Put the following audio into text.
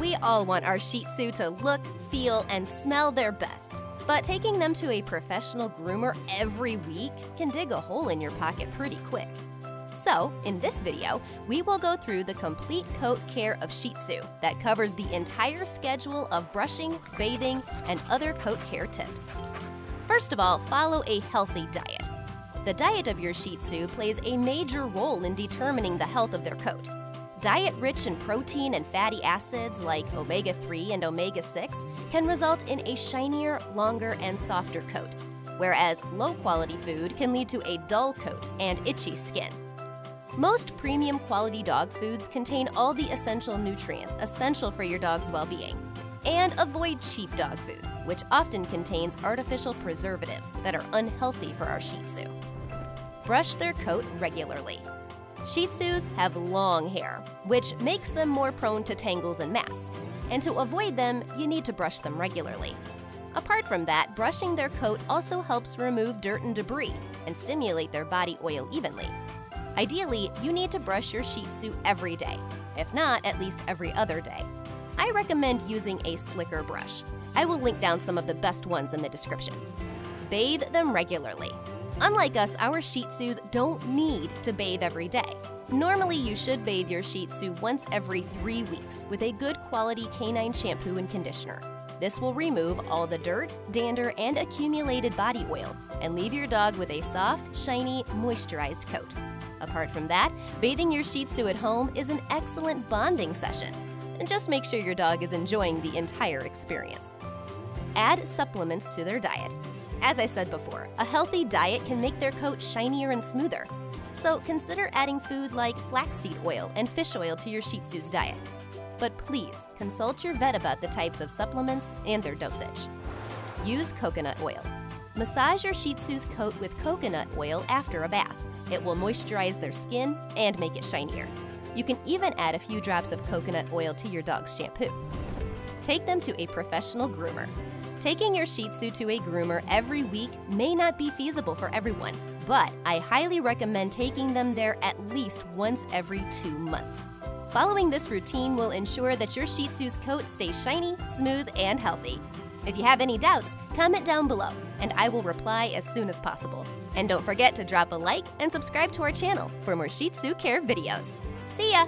We all want our Shih Tzu to look, feel, and smell their best. But taking them to a professional groomer every week can dig a hole in your pocket pretty quick. So, in this video, we will go through the complete coat care of Shih Tzu that covers the entire schedule of brushing, bathing, and other coat care tips. First of all, follow a healthy diet. The diet of your Shih Tzu plays a major role in determining the health of their coat. Diet rich in protein and fatty acids like omega-3 and omega-6 can result in a shinier, longer, and softer coat, whereas low-quality food can lead to a dull coat and itchy skin. Most premium quality dog foods contain all the essential nutrients essential for your dog's well-being. And avoid cheap dog food, which often contains artificial preservatives that are unhealthy for our Shih Tzu. Brush their coat regularly. Shih Tzus have long hair, which makes them more prone to tangles and mats. And to avoid them, you need to brush them regularly. Apart from that, brushing their coat also helps remove dirt and debris and stimulate their body oil evenly. Ideally, you need to brush your Shih Tzu every day, if not, at least every other day. I recommend using a Slicker brush. I will link down some of the best ones in the description. Bathe them regularly. Unlike us, our Shih Tzus don't need to bathe every day. Normally, you should bathe your Shih Tzu once every 3 weeks with a good quality canine shampoo and conditioner. This will remove all the dirt, dander, and accumulated body oil and leave your dog with a soft, shiny, moisturized coat. Apart from that, bathing your Shih Tzu at home is an excellent bonding session. And just make sure your dog is enjoying the entire experience. Add supplements to their diet. As I said before, a healthy diet can make their coat shinier and smoother. So consider adding food like flaxseed oil and fish oil to your Shih Tzu's diet. But please consult your vet about the types of supplements and their dosage. Use coconut oil. Massage your Shih Tzu's coat with coconut oil after a bath. It will moisturize their skin and make it shinier. You can even add a few drops of coconut oil to your dog's shampoo. Take them to a professional groomer. Taking your Shih Tzu to a groomer every week may not be feasible for everyone, but I highly recommend taking them there at least once every 2 months. Following this routine will ensure that your Shih Tzu's coat stays shiny, smooth, and healthy. If you have any doubts, comment down below, and I will reply as soon as possible. And don't forget to drop a like and subscribe to our channel for more Shih Tzu care videos. See ya!